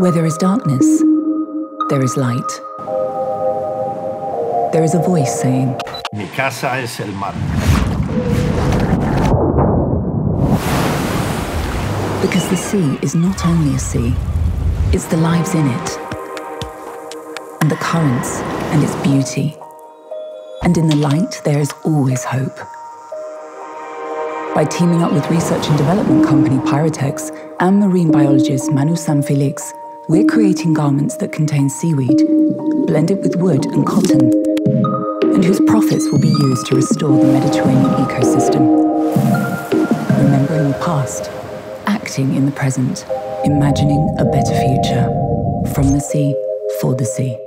Where there is darkness, there is light. There is a voice saying, "Mi casa es el mar." Because the sea is not only a sea, it's the lives in it, and the currents, and its beauty. And in the light, there is always hope. By teaming up with research and development company PYRATEX and marine biologist Manu San Felix, we're creating garments that contain seaweed, blended with wood and cotton, and whose profits will be used to restore the Mediterranean ecosystem. Remembering the past, acting in the present, imagining a better future. From the sea, for the sea.